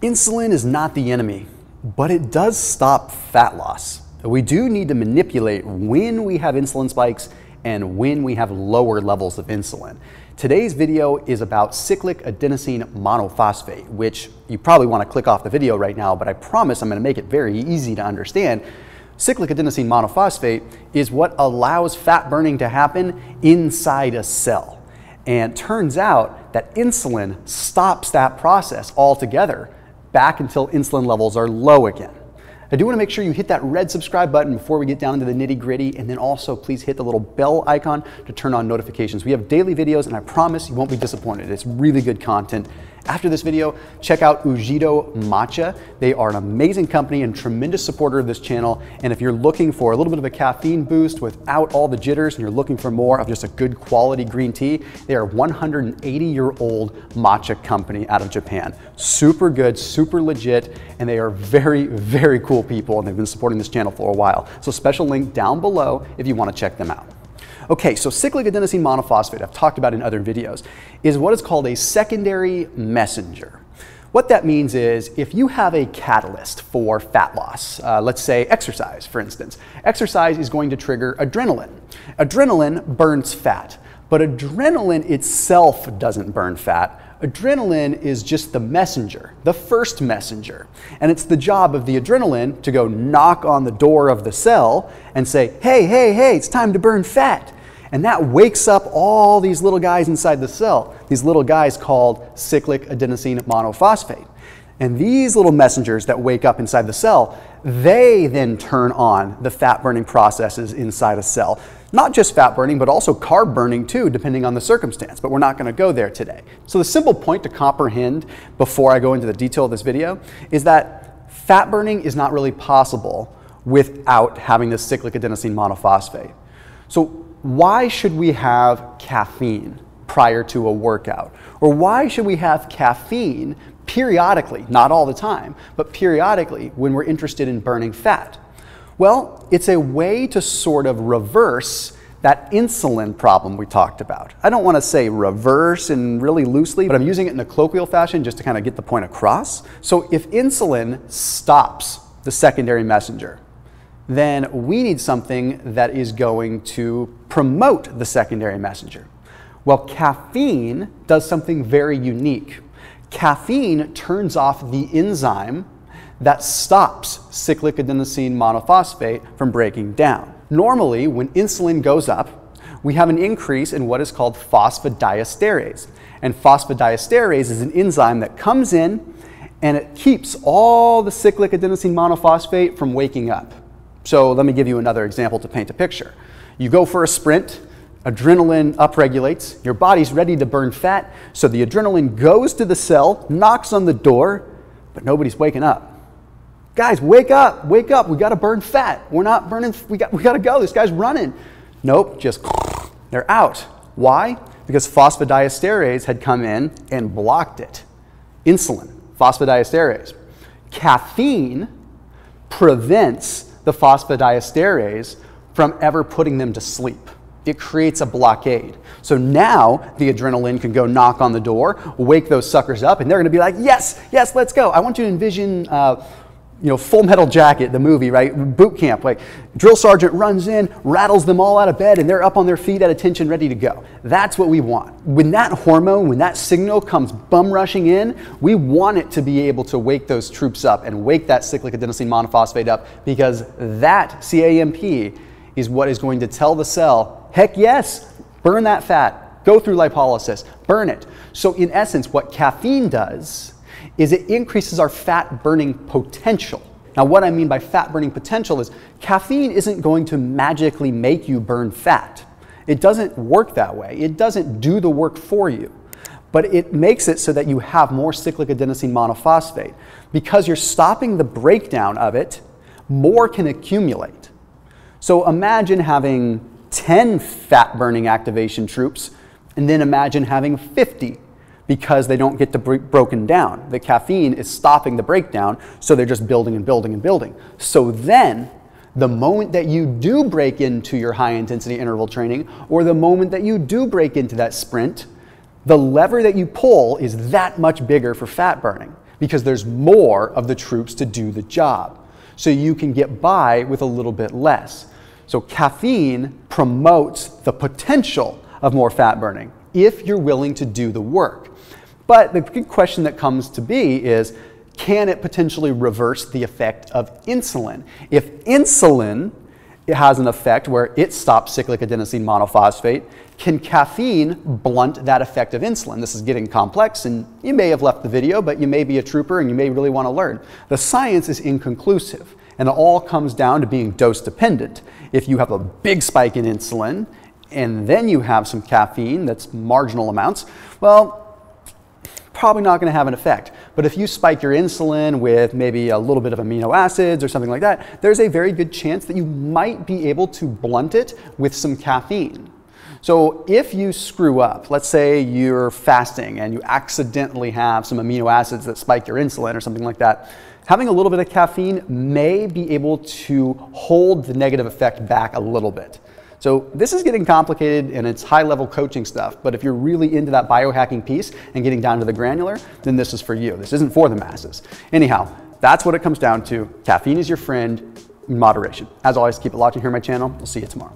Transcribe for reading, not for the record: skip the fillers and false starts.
Insulin is not the enemy, but it does stop fat loss. We do need to manipulate when we have insulin spikes and when we have lower levels of insulin. Today's video is about cyclic adenosine monophosphate, which you probably want to click off the video right now, but I promise I'm going to make it very easy to understand. Cyclic adenosine monophosphate is what allows fat burning to happen inside a cell. And turns out that insulin stops that process altogether back until insulin levels are low again. I do want to make sure you hit that red subscribe button before we get down into the nitty-gritty, and then also please hit the little bell icon to turn on notifications. We have daily videos and I promise you won't be disappointed. It's really good content. After this video, check out Ujido Matcha. They are an amazing company and tremendous supporter of this channel. And if you're looking for a little bit of a caffeine boost without all the jitters and you're looking for more of just a good quality green tea, they are a 180-year-old matcha company out of Japan. Super good, super legit, and they are very, very cool people, and they've been supporting this channel for a while. So special link down below if you want to check them out. Okay, so cyclic adenosine monophosphate, I've talked about in other videos, is what is called a secondary messenger. What that means is if you have a catalyst for fat loss, let's say exercise, for instance. Exercise is going to trigger adrenaline. Adrenaline burns fat, but adrenaline itself doesn't burn fat. Adrenaline is just the messenger, the first messenger. And it's the job of the adrenaline to go knock on the door of the cell and say, hey, hey, hey, it's time to burn fat. And that wakes up all these little guys inside the cell, these little guys called cyclic adenosine monophosphate. And these little messengers that wake up inside the cell, they then turn on the fat burning processes inside a cell. Not just fat burning, but also carb burning too, depending on the circumstance, but we're not going to go there today. So the simple point to comprehend before I go into the detail of this video is that fat burning is not really possible without having this cyclic adenosine monophosphate. So why should we have caffeine prior to a workout? Or why should we have caffeine periodically, not all the time, but periodically when we're interested in burning fat? Well, it's a way to sort of reverse that insulin problem we talked about. I don't want to say reverse and really loosely, but I'm using it in a colloquial fashion just to kind of get the point across. So if insulin stops the secondary messenger, then we need something that is going to promote the secondary messenger. Well, caffeine does something very unique. Caffeine turns off the enzyme that stops cyclic adenosine monophosphate from breaking down. Normally, when insulin goes up, we have an increase in what is called phosphodiesterase. And phosphodiesterase is an enzyme that comes in and it keeps all the cyclic adenosine monophosphate from waking up. So let me give you another example to paint a picture. You go for a sprint, adrenaline upregulates, your body's ready to burn fat, so the adrenaline goes to the cell, knocks on the door, but nobody's waking up. Guys, wake up, wake up. We got to burn fat. We're not burning. We got to go. This guy's running. Nope, just they're out. Why? Because phosphodiesterase had come in and blocked it. Insulin, phosphodiesterase. Caffeine prevents the phosphodiesterase from ever putting them to sleep. It creates a blockade. So now the adrenaline can go knock on the door, wake those suckers up, and they're going to be like, yes, yes, let's go. I want you to envision Full Metal Jacket, the movie, right? Boot camp, like drill sergeant runs in, rattles them all out of bed, and they're up on their feet at attention, ready to go. That's what we want. When that hormone, when that signal comes bum rushing in, we want it to be able to wake those troops up and wake that cyclic adenosine monophosphate up, because that CAMP is what is going to tell the cell, heck yes, burn that fat, go through lipolysis, burn it. So in essence, what caffeine does is it increases our fat burning potential. Now, what I mean by fat burning potential is caffeine isn't going to magically make you burn fat. It doesn't work that way. It doesn't do the work for you, but it makes it so that you have more cyclic adenosine monophosphate. Because you're stopping the breakdown of it, more can accumulate. So imagine having 10 fat burning activation troops, and then imagine having 50, because they don't get to broken down. The caffeine is stopping the breakdown, so they're just building and building and building. So then, the moment that you do break into your high intensity interval training, or the moment that you do break into that sprint, the lever that you pull is that much bigger for fat burning, because there's more of the troops to do the job. So you can get by with a little bit less. So caffeine promotes the potential of more fat burning if you're willing to do the work. But the big question that comes to be is, can it potentially reverse the effect of insulin? If insulin has an effect where it stops cyclic adenosine monophosphate, can caffeine blunt that effect of insulin? This is getting complex, and you may have left the video, but you may be a trooper and you may really want to learn. The science is inconclusive, and it all comes down to being dose dependent. If you have a big spike in insulin and then you have some caffeine that's marginal amounts, well, probably not going to have an effect. But if you spike your insulin with maybe a little bit of amino acids or something like that, there's a very good chance that you might be able to blunt it with some caffeine. So if you screw up, let's say you're fasting and you accidentally have some amino acids that spike your insulin or something like that, having a little bit of caffeine may be able to hold the negative effect back a little bit. So this is getting complicated and it's high-level coaching stuff, but if you're really into that biohacking piece and getting down to the granular, then this is for you. This isn't for the masses. Anyhow, that's what it comes down to. Caffeine is your friend in moderation. As always, keep it locked in here on my channel. We'll see you tomorrow.